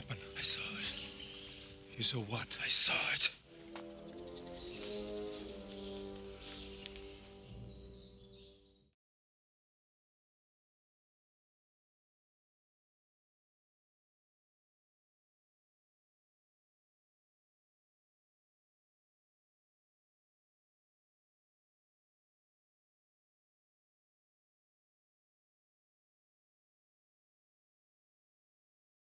happen. I saw it. You saw what? I saw it.